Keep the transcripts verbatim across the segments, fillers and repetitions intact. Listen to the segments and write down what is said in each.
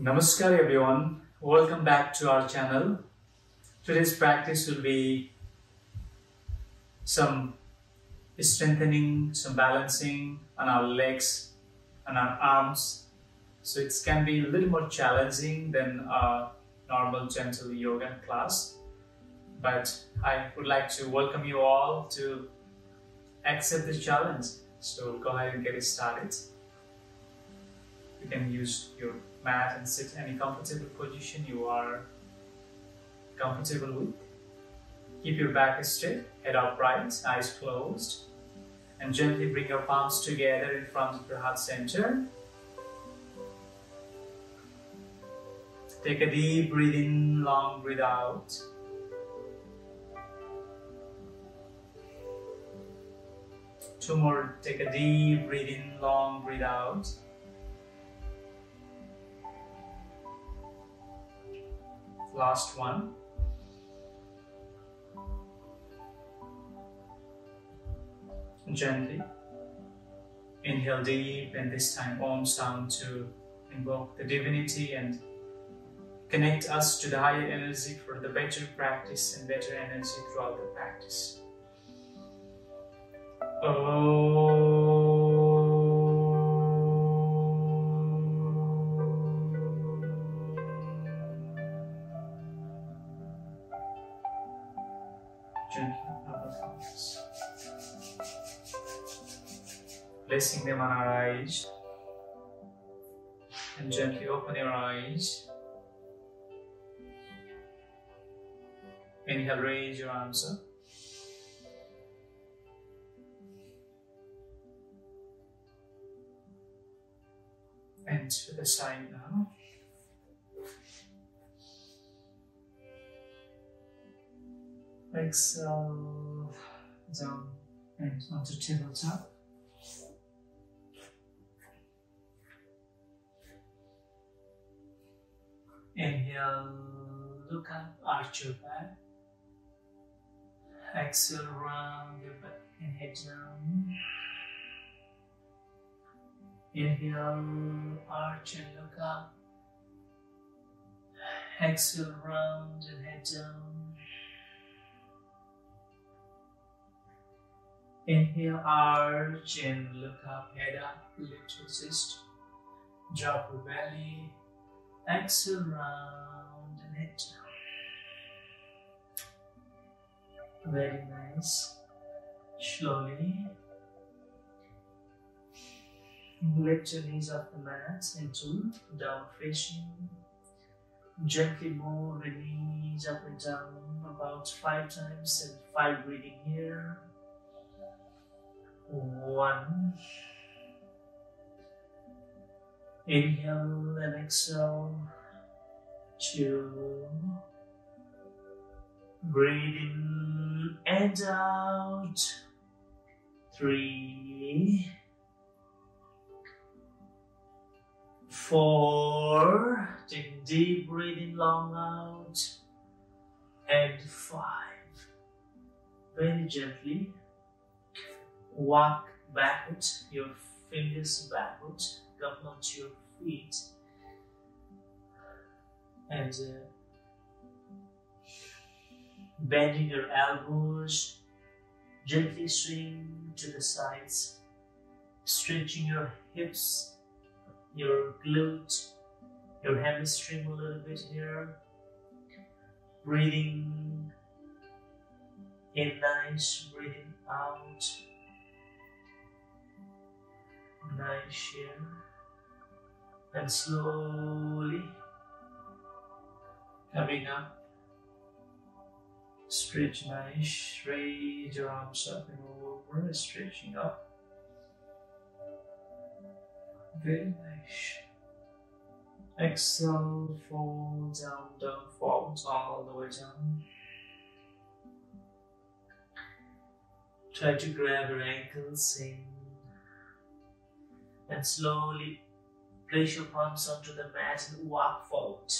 Namaskar everyone, welcome back to our channel. Today's practice will be some strengthening, some balancing on our legs and our arms. So it can be a little more challenging than our normal gentle yoga class. But I would like to welcome you all to accept the challenge. So go ahead and get it started. You can use your mat and sit in any comfortable position you are comfortable with. Keep your back straight, head upright, eyes closed, and gently bring your palms together in front of your heart center. Take a deep breath in, long breath out. Two more, take a deep breath in, long breath out. Last one. Gently inhale deep, and this time Om sound to invoke the divinity and connect us to the higher energy for the better practice and better energy throughout the practice. Om. Placing them on our eyes, and gently open your eyes. Inhale, raise your arms up. And to the side now. Exhale, down and onto tabletop. Inhale, look up, arch your back. Exhale, round your back and head down. Inhale, arch and look up. Exhale, round and head down. Inhale, arch and look up, head up, lift your chest, drop your belly. Exhale, round and head down. Very nice. Slowly lift your knees off the mat into down facing. Gently move the knees up and down about five times, and five breathing here. One. Inhale and exhale, two, breathe in and out, three, four, take deep breath in, long out, and five. Very gently walk backwards, your fingers backwards, come onto your feet, and uh, bending your elbows, gently swing to the sides, stretching your hips, your glute, your hamstring a little bit here. Breathing in, nice, breathing out, nice here. And slowly coming up, stretch nice, raise your arms up and over, stretching up. Very nice. Exhale, fold down, down, fold all the way down. Try to grab your ankles in, and slowly place your palms onto the mat and walk forward.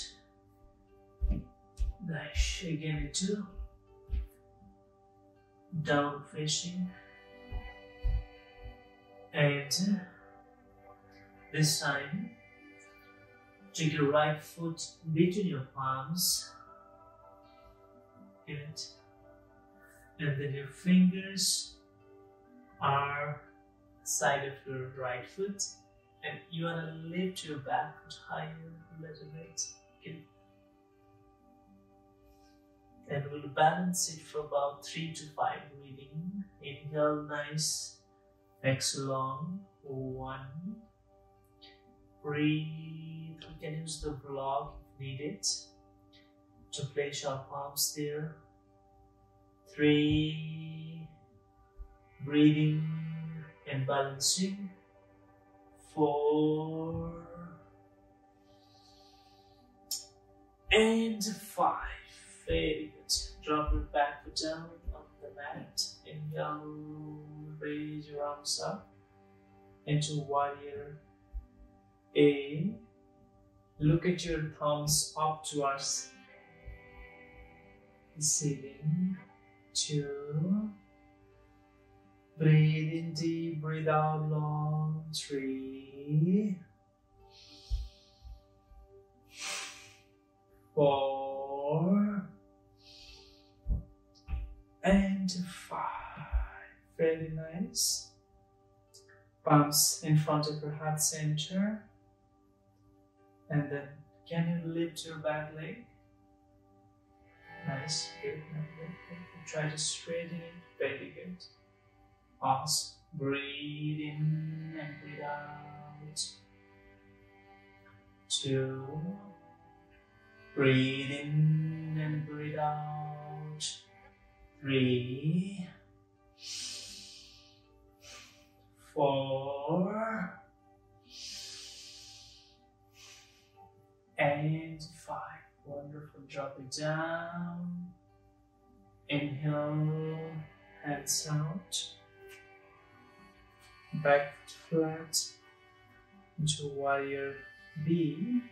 Nice. Again into down facing. And this time Take your right foot between your palms. Good. And then your fingers are side of your right foot. And you want to lift your back foot higher a little bit. Good. And we'll balance it for about three to five breathing. Inhale, nice. Exhale, long. One. Breathe. We can use the block if needed to place our palms there. Three. Breathing and balancing. Four. And five. Very good. Drop your back foot down on the mat. Inhale, raise your arms up into warrior A. Look at your thumbs up towards the ceiling. Two. Breathe in deep, breathe out long. Three. Four. And five. Very nice. Palms in front of your heart center. And then can you lift your back leg? Nice. Good. Try to straighten it. Very good. Awesome. Breathe in and breathe out. Two. Breathe in and breathe out. Three. Four. And five. Wonderful. Drop it down. Inhale. Hands out. Back flat into warrior B.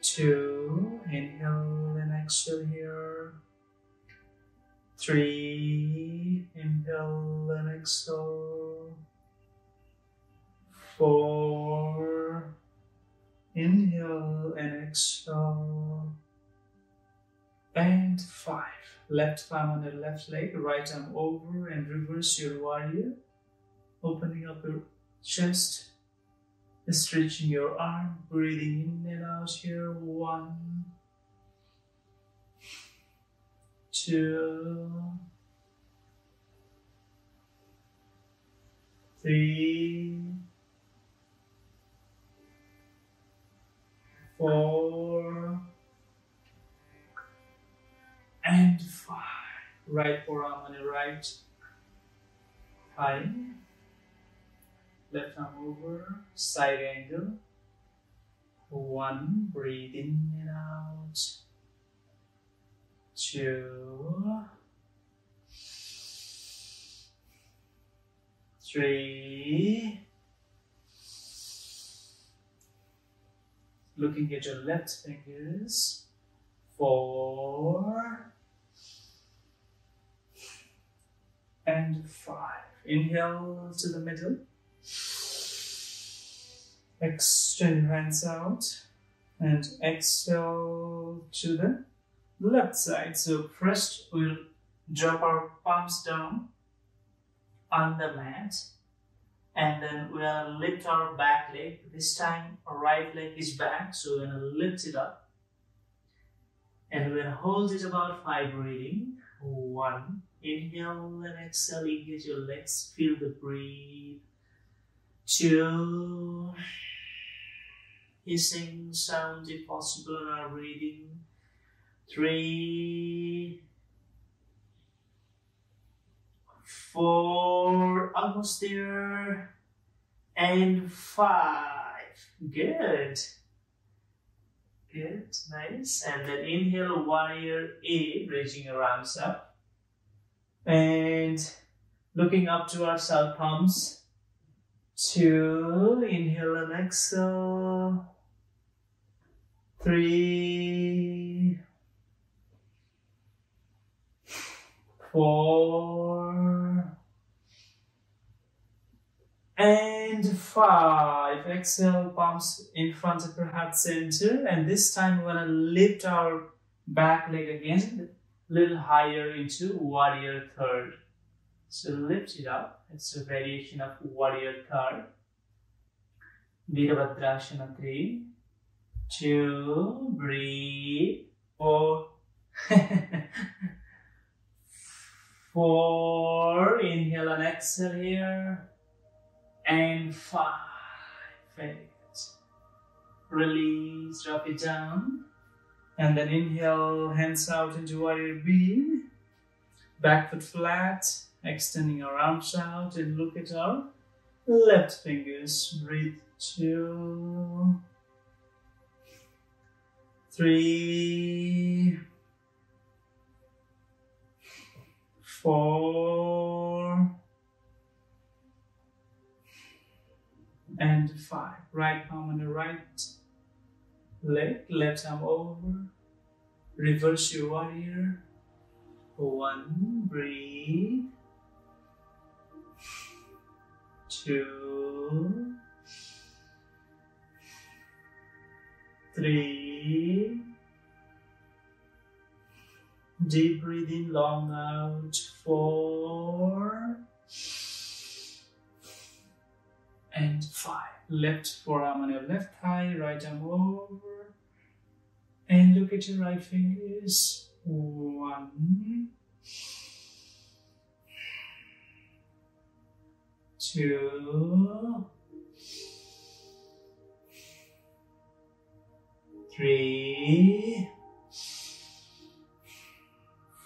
Two. Inhale and exhale here. Three. Inhale and exhale. Four. Inhale and exhale. And five. Left palm on the left leg, right arm over and reverse your warrior. Opening up your chest, stretching your arm, breathing in and out here. One. Two. Three. Four. And five. Right forearm on the right thigh. Left arm over, side angle. One. Breathe in and out. Two. Three. Looking at your left fingers. Four. And five. Inhale to the middle. Extend your hands out and exhale to the left side. So first we'll drop our palms down on the mat and then we'll lift our back leg. This time our right leg is back, so we're gonna lift it up and we'll hold it about five breathing. One. Inhale and exhale, engage your legs, feel the breathe. Two. Hissing sound if possible in our breathing. Three. Four. Almost there. And five. Good. Good. Nice. And then inhale, warrior A, raising your arms up. And looking up towards our palms. Two. Inhale and exhale. Three. Four. and five. Exhale, palms in front of your heart center, and this time we're gonna lift our back leg again, a little higher into warrior third. So lift it up. It's a variation of warrior third. Virabhadrasana three, two, breathe, four, four. Inhale and exhale here. And five, very good. Release, drop it down. And then inhale, hands out into warrior B. Back foot flat, extending our arms out and look at our left fingers. Breathe, two, three, four, and five. Right palm on the right leg, left arm over, reverse your warrior. One, breathe, two, three, deep breathing, long out, four, and five. Left forearm on your left thigh, right arm over, and look at your right fingers. One, two, three,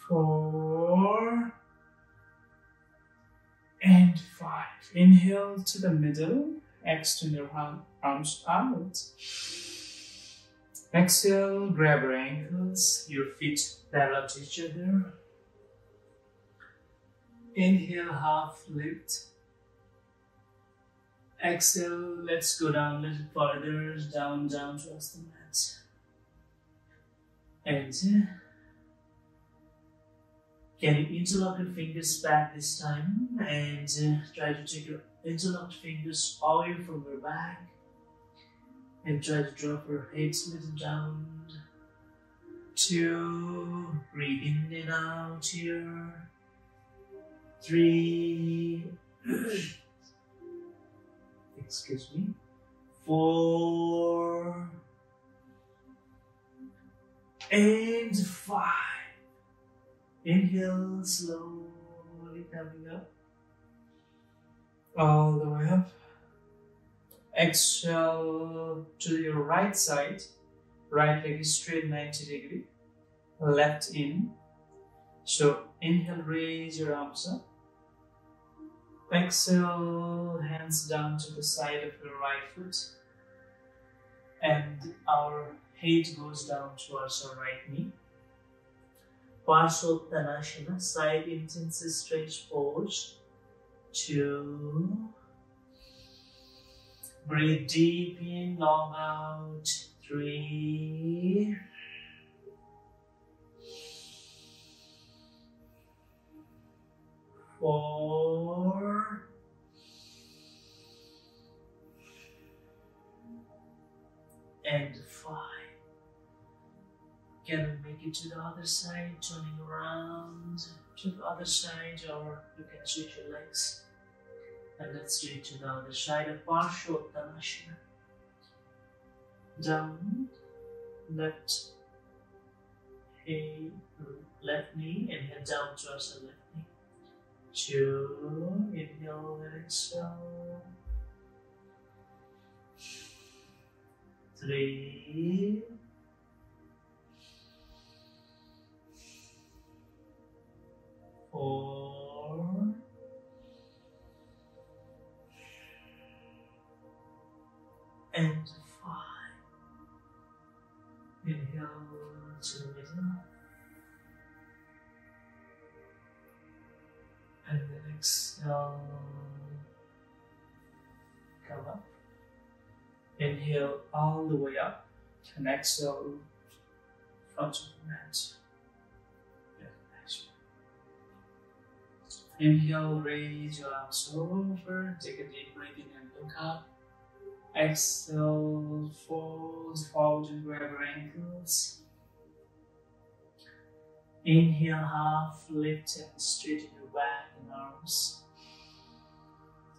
four, and five. Inhale to the middle. Extend your hand, arms out. Exhale, grab your ankles, your feet parallel to each other. Inhale, half lift. Exhale, let's go down a little further, down, down towards the mat. And can you interlock your fingers back this time and try to take your interlocked fingers away from your back and try to drop your head a little down. Two, breathe in and out here. Three, excuse me, four, and five. Inhale, slowly coming up, all the way up. Exhale to your right side, right leg is straight ninety degree, left in. So inhale, raise your arms up. Exhale, hands down to the side of your right foot, and our head goes down towards our right knee. Paschimottanasana, side intensive stretch pose. Two, breathe deep in, long out. Three, four, and five. Can we make it to the other side, turning around to the other side, or you can switch your legs. And let's do it to the other side of Paschimottanasana. Down, left, left knee, inhale down towards the left knee. Two, inhale and exhale. Three, four, and five. Inhale to the middle, and then exhale, come up. Inhale all the way up, and exhale front of the mat. Inhale, raise your arms over, take a deep breath in and look up. Exhale, fold forward and grab your ankles. Inhale, half lift and straighten your back and arms.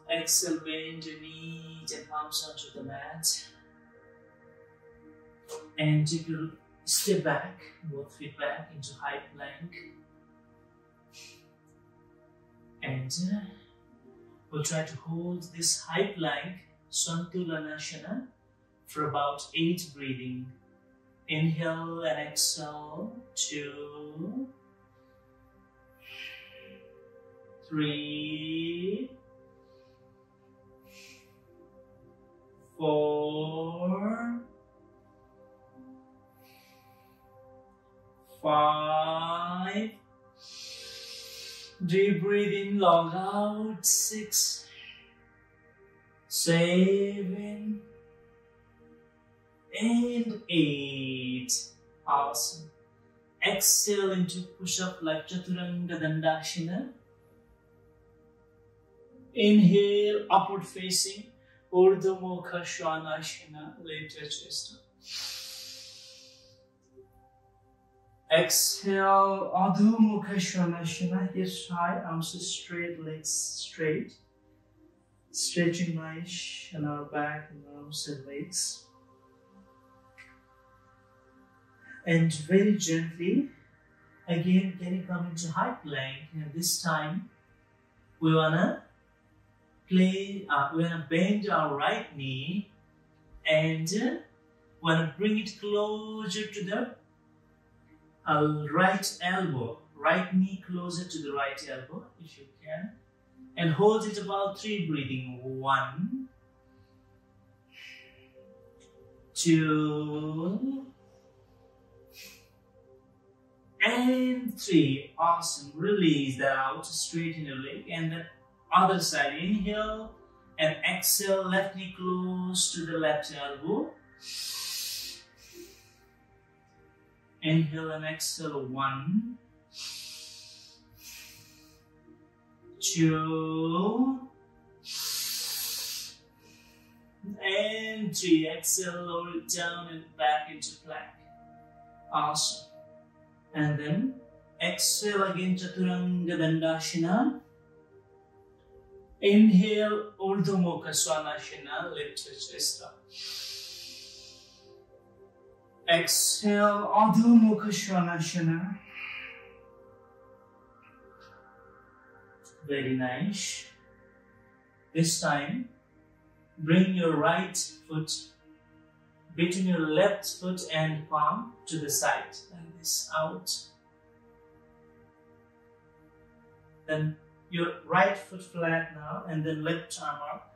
Exhale, bend your knees and palms onto the mat. And take your step back, both feet back into high plank. And uh, we'll try to hold this high plank, Santolanasana, for about eight breathing. Inhale and exhale, two, three, four, five, deep breathe in, long out, six, seven, and eight. Awesome. Exhale into push-up like Chaturanga Dandasana. Inhale, upward facing, Urdhva Mukha Svanasana, lift your chest up. Exhale, Adho Mukha Svanasana, hips high, arms straight, legs straight. Stretching nice in our back, and arms and legs. And very gently, again, can you come into high plank? And this time, we wanna play, uh, we wanna bend our right knee, and uh, wanna bring it closer to the Uh, right elbow, right knee closer to the right elbow if you can, and hold it about three breathing, one, two, and three. Awesome. Release that out, straighten your leg, and the other side. Inhale and exhale, left knee close to the left elbow. Inhale and exhale, one, two, and three. Exhale, lower it down and back into plank. Awesome. And then exhale again, Chaturanga Dandasana. Inhale, Urdhva Mukha Svanasana, lift your chest up. Exhale, Adho Mukha Svanasana. Very nice. This time, bring your right foot between your left foot and palm to the side. Like this, out. Then your right foot flat now, and then left arm up.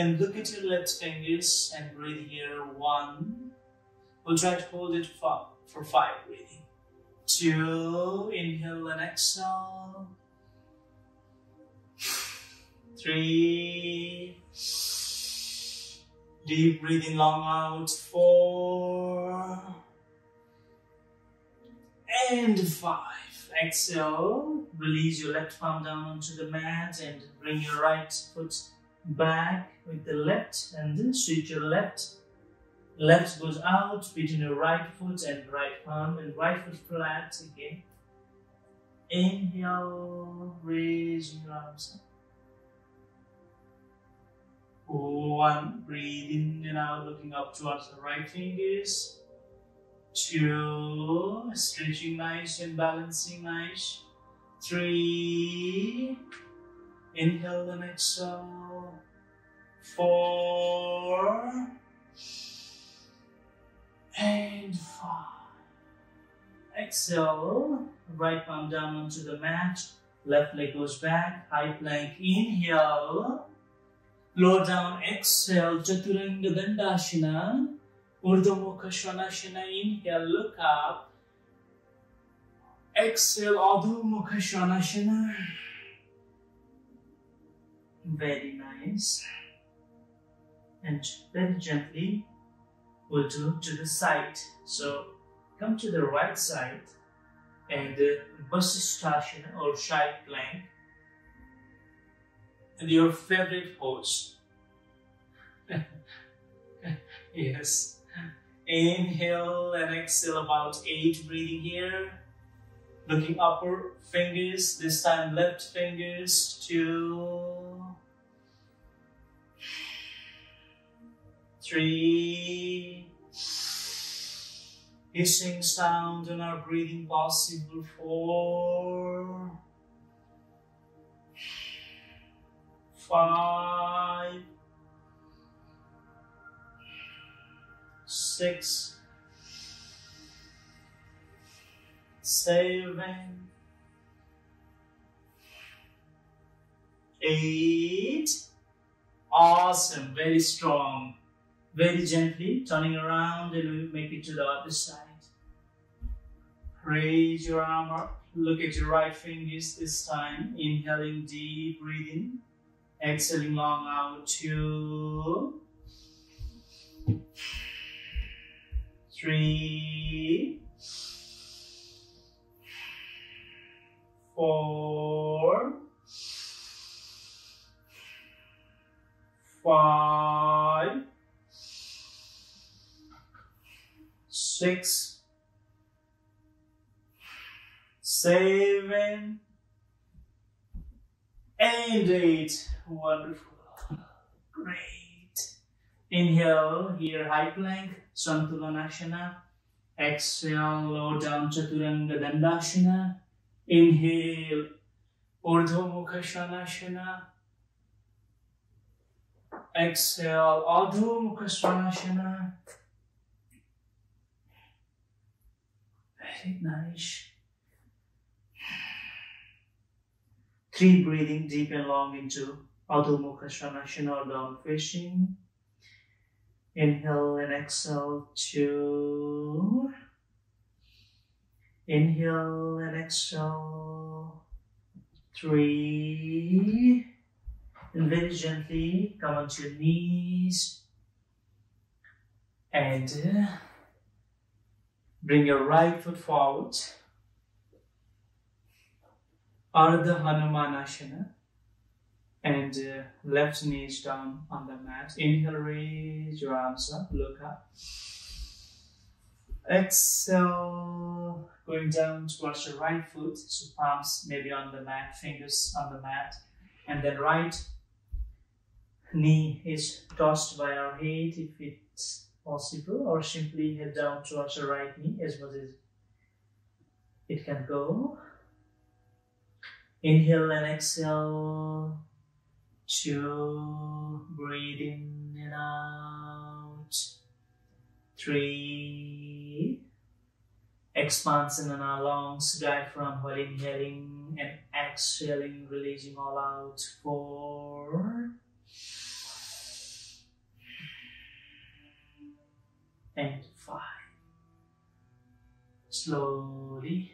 And look at your left fingers and breathe here. One. We'll try to hold it for, for five. Breathing. Two. Inhale and exhale. Three. Deep breathing, long out. Four. And five. Exhale. Release your left palm down onto the mat and bring your right foot back with the left, and then switch your left. Left goes out between your right foot and right palm, and right foot flat again. Inhale, raise your arms up. One, breathe in and out, looking up towards the right fingers. Two, stretching nice and balancing nice. Three, inhale and exhale. Four and five. Exhale. Right palm down onto the mat. Left leg goes back. High plank. Inhale. Lower down. Exhale. Chaturanga Dandasana. Urdhva Mukha Svanasana. Inhale. Look up. Exhale. Adho Mukha Svanasana. Very nice. And very gently we'll do to the side. So come to the right side and Vasisthasana or side plank, and your favorite pose. Yes. Inhale and exhale about eight, breathing here. Looking upper fingers, this time left fingers, two, three. Hissing sound on our breathing possible, four, five, six, seven, eight. Awesome, very strong. Very gently turning around and we make it to the other side. Raise your arm up. Look at your right fingers this time. Inhaling deep, breathing. Exhaling long out. Two, three, four, five, six, seven, and eight. Wonderful. Great. Inhale here, high plank, Santolanasana. Exhale, low down, Chaturanga Dandasana. Inhale, Urdhva Mukha Svanasana. Exhale, Adho Mukha Svanasana. Very nice. Three, breathing deep and long into Adho Mukha Svanasana or down facing. Inhale and exhale, two. Inhale and exhale, three, and very gently come onto your knees and bring your right foot forward, Ardha Hanumanasana, and left knee is down on the mat. Inhale, raise your arms up, look up. Exhale, going down towards your right foot, so palms maybe on the mat, fingers on the mat, and then right knee is tossed by our head if it's possible, or simply head down towards your right knee as much as it can go. Inhale and exhale, two, breathe in and out, three, expansion in our lungs, diaphragm while inhaling and exhaling, releasing all out, four, and five. Slowly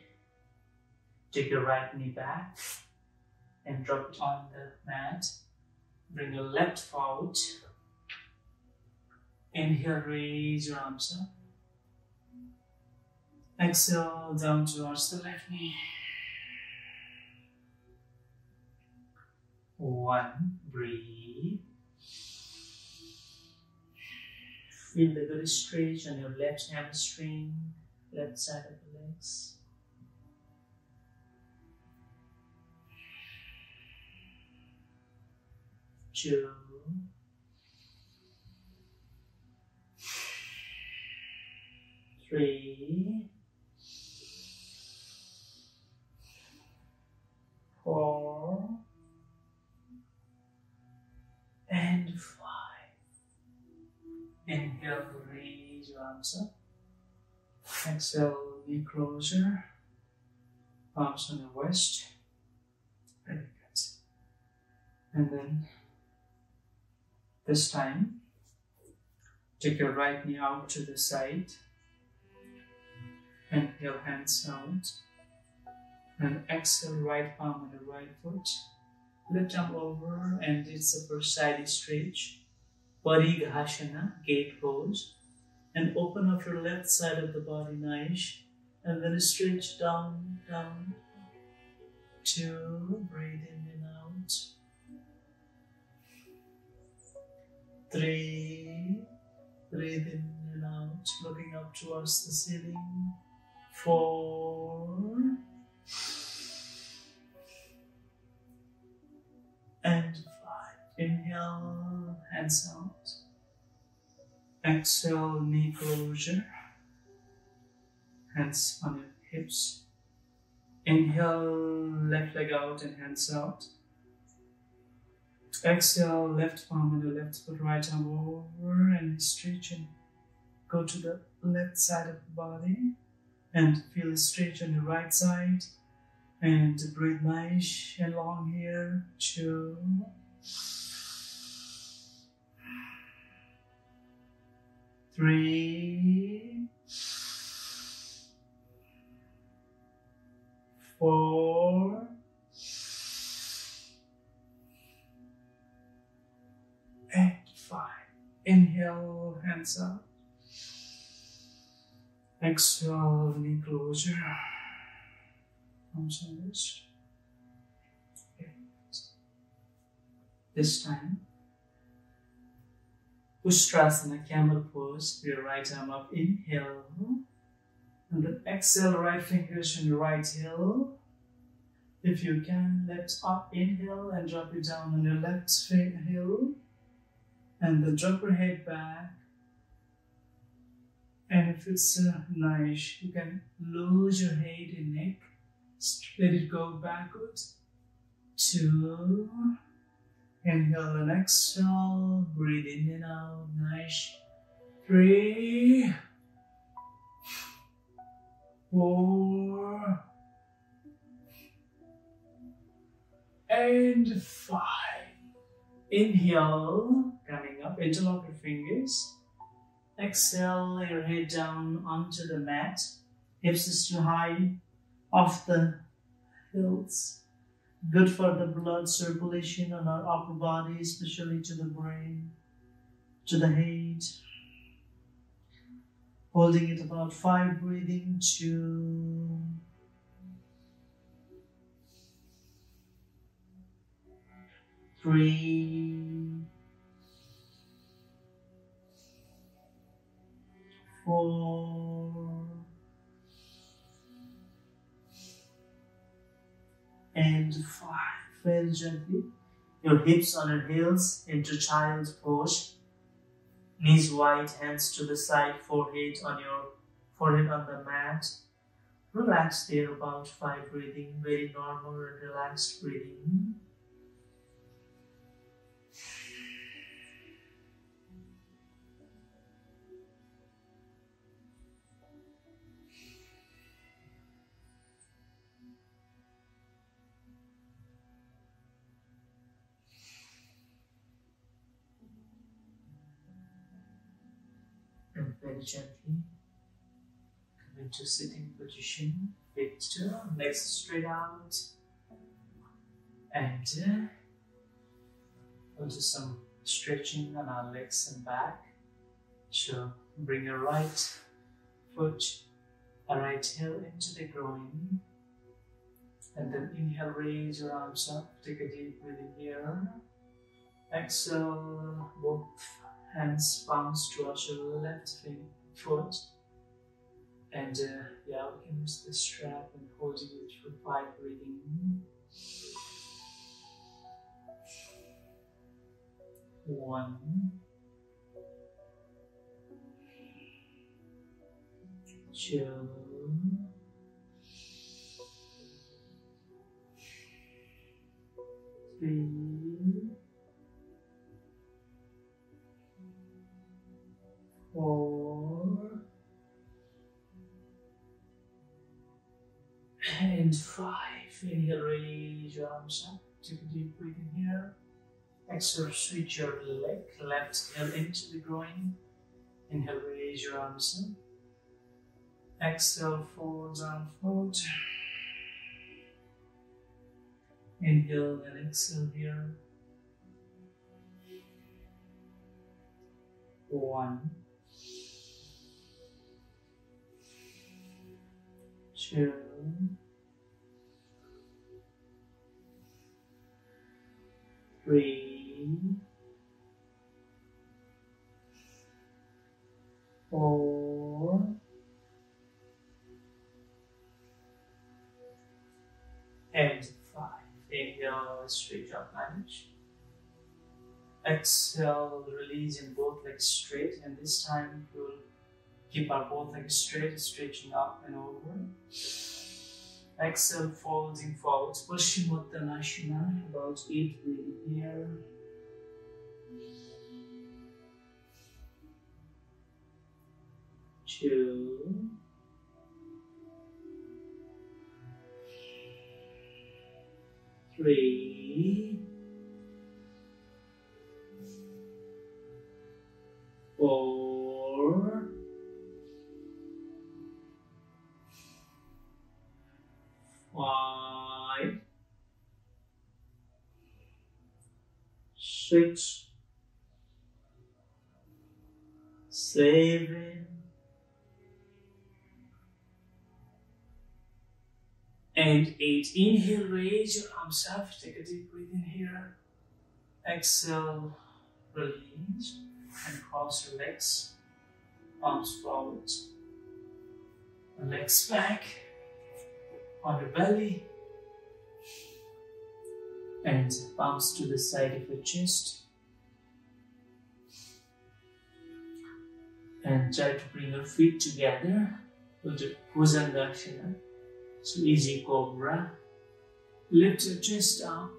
take your right knee back and drop it on the mat. Bring your left forward. Inhale, raise your arms up. Exhale, down towards the left knee. One, breathe. Feel the good stretch on your left hamstring, left side of the legs. Two. Three, four, and five. Inhale, raise your arms up. Exhale, knee closer. Palms on the waist. Very good. And then this time, take your right knee out to the side. Inhale, hands out, and exhale, right palm on the right foot. Lift up over, and it's the first side stretch, Parighasana, gate pose, and open up your left side of the body nice, and then stretch down, down. Two, breathe in and out. Three, breathe in and out, looking up towards the ceiling. Four, and five. Inhale, hands out. Exhale, knee closure. Hands on your hips. Inhale, left leg out and hands out. Exhale, left palm and the left foot, right arm over and stretch and go to the left side of the body and feel a stretch on the right side and breathe nice and long here. Two. Three. Four, and five. Inhale, hands up. Exhale, knee closure. Arms on wrist. This time, Ustrasana, camel pose. Your right arm up. Inhale. And then exhale, right fingers on your right heel. If you can, lift up, inhale, and drop it down on your left heel. And then drop your head back. And if it's uh, nice, you can lose your head and neck. Let it go backward. Two. Inhale and exhale. Breathe in and out. Nice. Three. Four, and five. Inhale, coming up, interlock your fingers. Exhale, your head down onto the mat. Hips is too high, off the heels. Good for the blood circulation on our upper body, especially to the brain, to the head. Holding it about five, breathing, two. Three. Four. And five. Very gently. Your hips on your heels into child's pose. Knees wide, hands to the side, forehead on your forehead on the mat. Relax there about five, breathing, very normal and relaxed breathing. Very gently come into sitting position, feet down, legs straight out, and uh, we'll do some stretching on our legs and back. So bring your right foot, our right heel into the groin, and then inhale, raise your arms up, take a deep breathing here. Exhale, both hands bounce towards your left foot, and uh, yeah, we can use the strap and holding it for five, breathing. One, two, three. Four and five. Inhale, raise your arms up. Take a deep breath in here. Exhale, switch your leg, left heel into the groin. Inhale, raise your arms up. Exhale, fold down, fold. Inhale and exhale here. One. two, three, four, and five. Inhale, straight up, lunge. Exhale, releasing both legs straight, and this time we'll keep our both legs straight, stretching up and over. Exhale, folding forwards, Paschimottanasana, about eight breathing here. Two. Three. Four, five, six, seven, and eight. Inhale, raise your arms up, take a deep breath in here. Exhale, release. And cross your legs, arms forward, legs back, on your belly, and palms to the side of your chest. And try to bring your feet together with the Bhujangasana. So easy cobra. Lift your chest up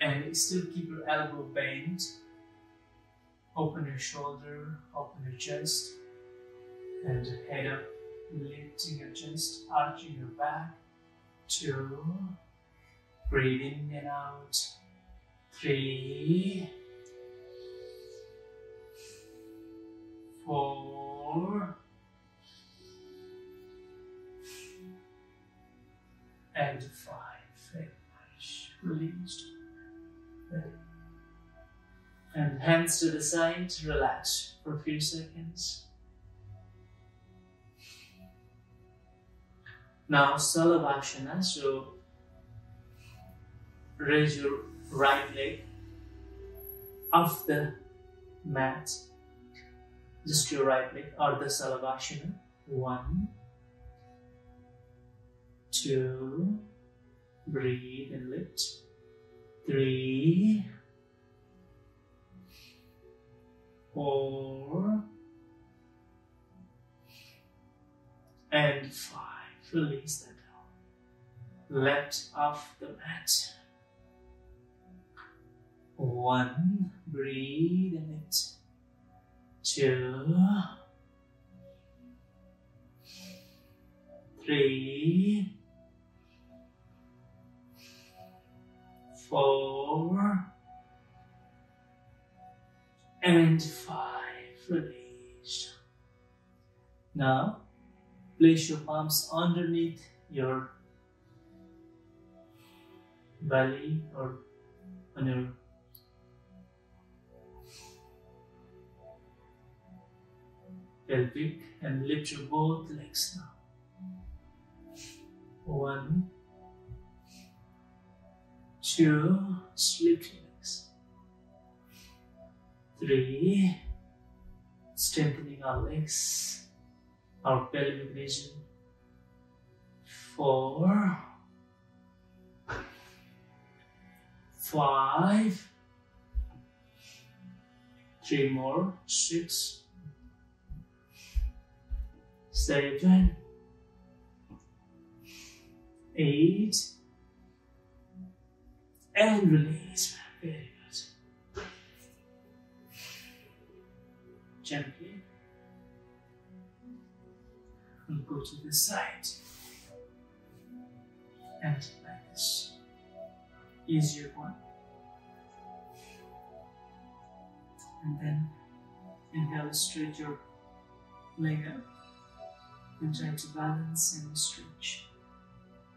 and still keep your elbow bent. Open your shoulder, open your chest, and head up, lifting your chest, arching your back. Two, breathe in and out. Three, four, and five. Very much released. And hands to the side, relax for a few seconds. Now Salabhasana, so raise your right leg off the mat. Just your right leg, Ardha Salabhasana. One, two, breathe and lift. Three, four, and five. Release that down. Left off the mat. One, breathe in it. Two, three, four, and five, release. Now, place your palms underneath your belly or on your pelvic and lift your both legs now. One, two, slip your legs. Three, strengthening our legs, our pelvic region. Four, five, three more, six, seven, eight, and release. Very good. Gently. We'll go to the side and like this. Easier one. And then inhale, stretch your leg up and try to balance and stretch.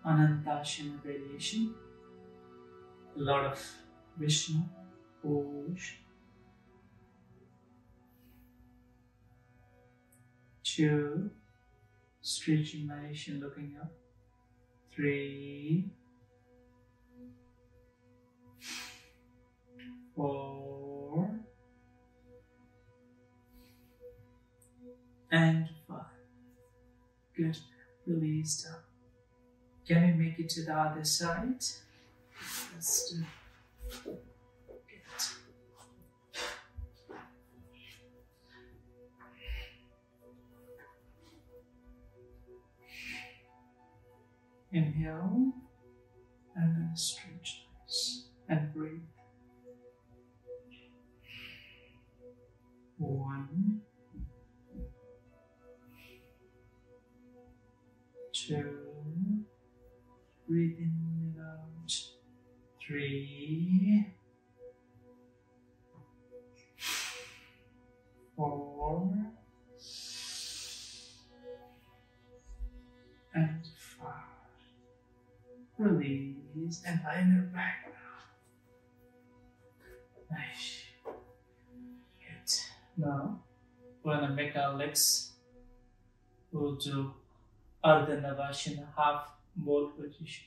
Anantashana variation. A lot of Vishnu, push. Two, stretching variation, looking up. three, four, and five. Good. Release down. Can we make it to the other side? Let's do it. Inhale and then stretch nice and breathe. One, two, breathe in and out. Three, four, and five. Release and line it back now. Nice. Good. Now, we're going to make our legs. We'll do Ardha Navasana, half bowl position.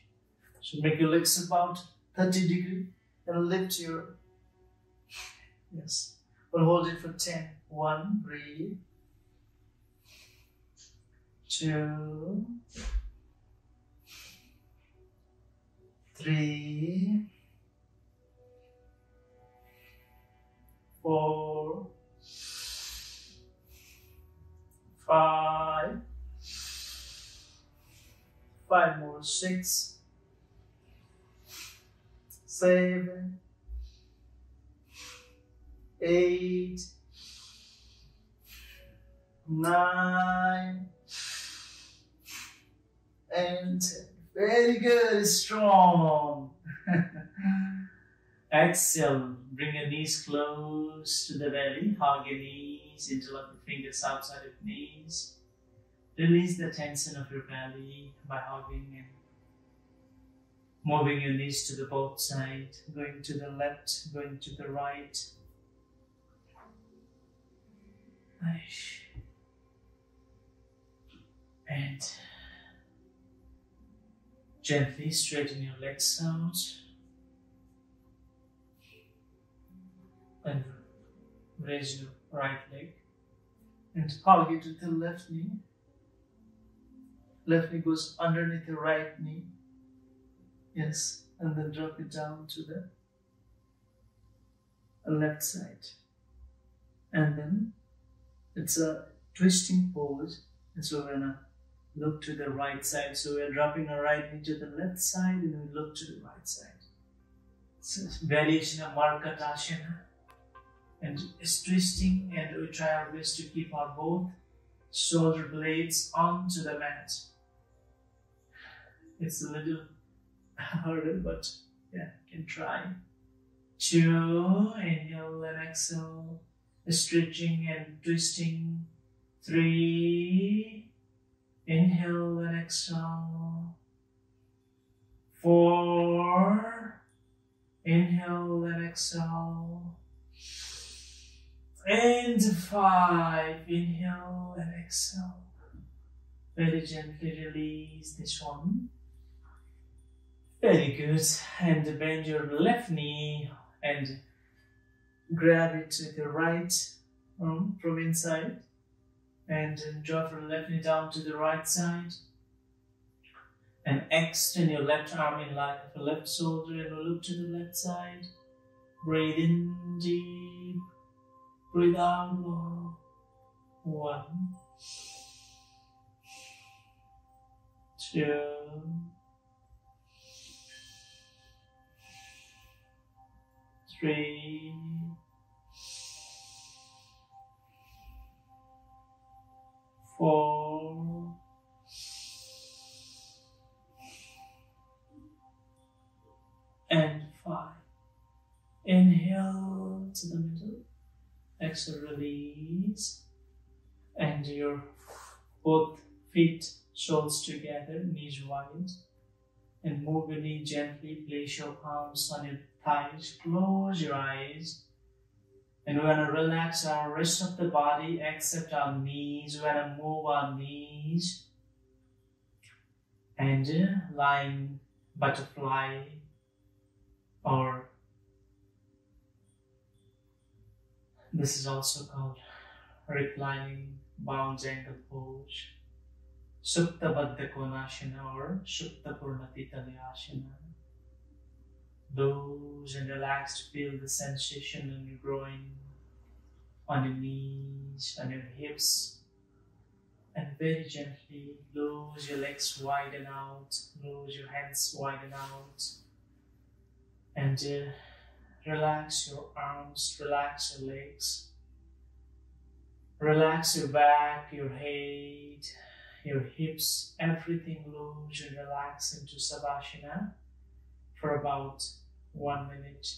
So make your legs about thirty degrees and lift your. Yes. We'll hold it for ten. One, breathe. Two. Three, four, five, five more, six, seven, eight, nine, and ten. Very good, strong. Exhale, bring your knees close to the belly. Hug your knees, interlock your fingers outside of your knees. Release the tension of your belly by hugging and moving your knees to the both sides, going to the left, going to the right. Nice. And gently straighten your legs out and raise your right leg and hug it with the left knee. Left knee goes underneath the right knee. Yes, and then drop it down to the left side. And then it's a twisting pose, and so we're gonna look to the right side. So we're dropping our right knee to the left side and we look to the right side. So it's variation of Markatashana. And it's twisting, and we try our best to keep our both shoulder blades onto the mat. It's a little harder, but yeah, you can try. Two, inhale and exhale. Stretching and twisting. Three. Inhale and exhale. Four. Inhale and exhale. And five. Inhale and exhale. Very gently release this one. Very good. And bend your left knee and grab it with your right arm from inside. And then drop your left knee down to the right side. And extend your left arm in line with your left shoulder and look to the left side. Breathe in deep. Breathe out long. One. Two. Three. Four, and five. Inhale to the middle. Exhale, release. And your both feet, shoulders together, knees wide. And move your knee gently. Place your palms on your thighs. Close your eyes. And we're going to relax our rest of the body except our knees. We're going to move our knees and lying butterfly or this is also called reclining bound angle pose, Supta Baddha Konasana or Sukta Purnatita Asana. Loose and relaxed, feel the sensation on your groin, on your knees, on your hips, and very gently loose your legs wide and out, loose your hands wide and out, and uh, relax your arms, relax your legs, relax your back, your head, your hips, everything loose and relax into Savasana for about one minute.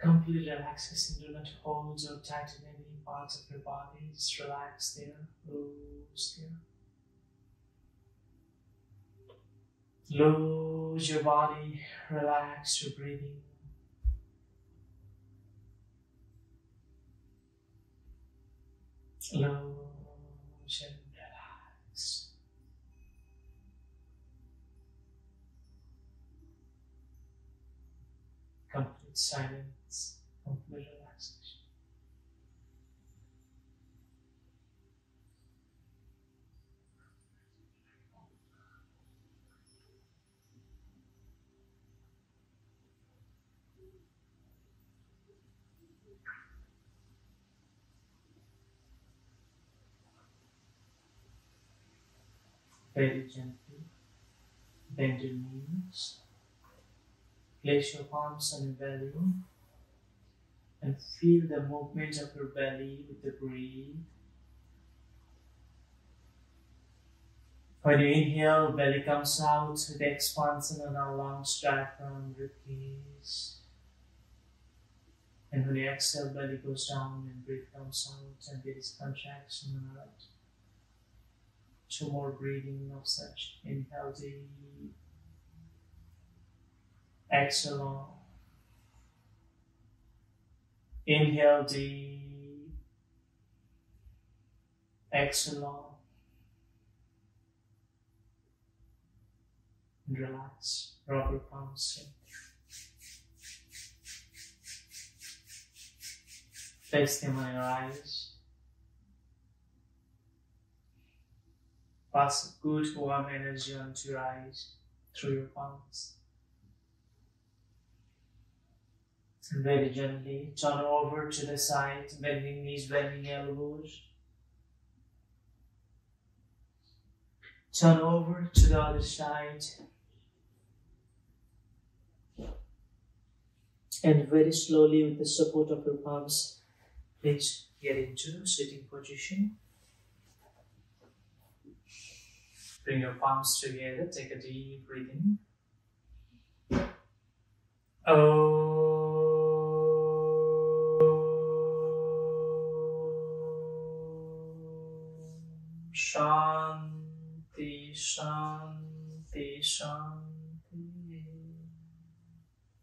Complete relaxation, do not hold or tighten any parts of your body, just relax there, loose there. Loose your body, relax your breathing. Loose and relax. Complete silence. Complete relaxation. Very gently bend your knees, place your palms on your belly, and feel the movement of your belly with the breath. When you inhale, belly comes out with the expansion on our lungs, diaphragm, ribcage. And when you exhale, belly goes down and breath comes out, and there is contraction on our right. Two more breathing of such. Inhale deep. Exhale long. Inhale deep, exhale long, and relax, rub your palms in. Place them on your eyes. Pass good warm energy onto your eyes through your palms. Very gently turn over to the side, bending knees, bending elbows. Turn over to the other side. And very slowly, with the support of your palms, please get into sitting position. Bring your palms together, take a deep breath in. Oh. Shanti, Shanti, Shanti.